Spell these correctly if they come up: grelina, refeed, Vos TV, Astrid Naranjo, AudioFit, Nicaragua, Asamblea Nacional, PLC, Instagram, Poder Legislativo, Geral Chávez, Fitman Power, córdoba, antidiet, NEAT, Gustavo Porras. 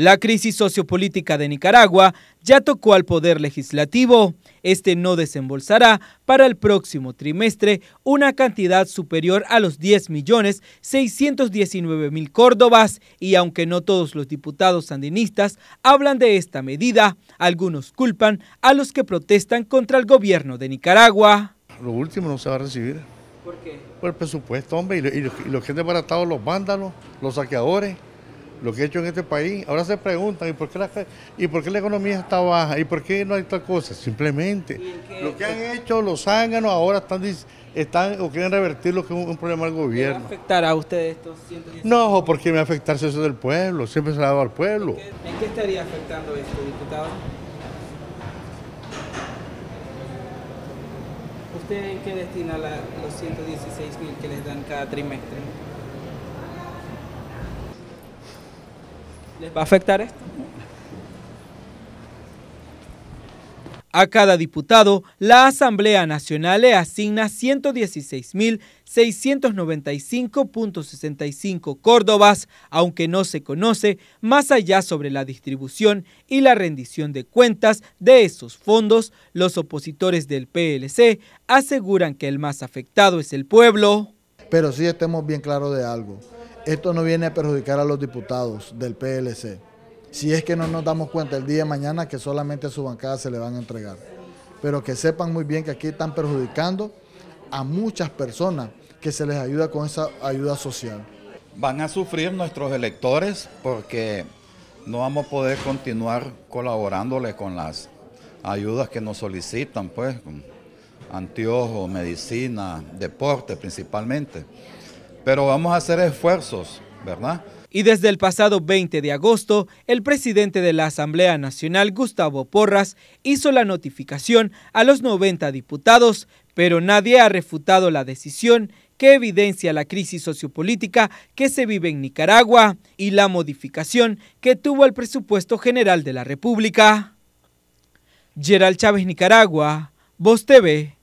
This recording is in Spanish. La crisis sociopolítica de Nicaragua ya tocó al Poder Legislativo. Este no desembolsará para el próximo trimestre una cantidad superior a los 10.619.000 córdobas, y aunque no todos los diputados sandinistas hablan de esta medida, algunos culpan a los que protestan contra el gobierno de Nicaragua. Lo último no se va a recibir. ¿Por qué? Por el presupuesto, hombre, y los que han desbaratado, los vándalos, los saqueadores, lo que he hecho en este país. Ahora se preguntan, ¿y por qué la economía está baja? ¿Y por qué no hay tal cosa? Simplemente, lo que han hecho los zánganos ahora están o quieren revertir lo que es un problema del gobierno. ¿Qué afectará a ustedes estos 110? No, porque me va a afectar eso del pueblo, siempre se lo ha dado al pueblo. ¿En qué estaría afectando esto, diputado? ¿Usted en qué destina los 116.000 que les dan cada trimestre? ¿Les va a afectar esto? A cada diputado, la Asamblea Nacional le asigna 116.695.65 córdobas, aunque no se conoce más allá sobre la distribución y la rendición de cuentas de esos fondos. Los opositores del PLC aseguran que el más afectado es el pueblo. Pero sí estemos bien claros de algo. Esto no viene a perjudicar a los diputados del PLC. Si es que no nos damos cuenta el día de mañana que solamente a su bancada se le van a entregar. Pero que sepan muy bien que aquí están perjudicando a muchas personas que se les ayuda con esa ayuda social. Van a sufrir nuestros electores porque no vamos a poder continuar colaborándoles con las ayudas que nos solicitan, pues, anteojos, medicina, deporte principalmente. Pero vamos a hacer esfuerzos, ¿verdad? Y desde el pasado 20 de agosto, el presidente de la Asamblea Nacional, Gustavo Porras, hizo la notificación a los 90 diputados, pero nadie ha refutado la decisión que evidencia la crisis sociopolítica que se vive en Nicaragua y la modificación que tuvo el presupuesto general de la República. Geral Chávez, Nicaragua, Vos TV.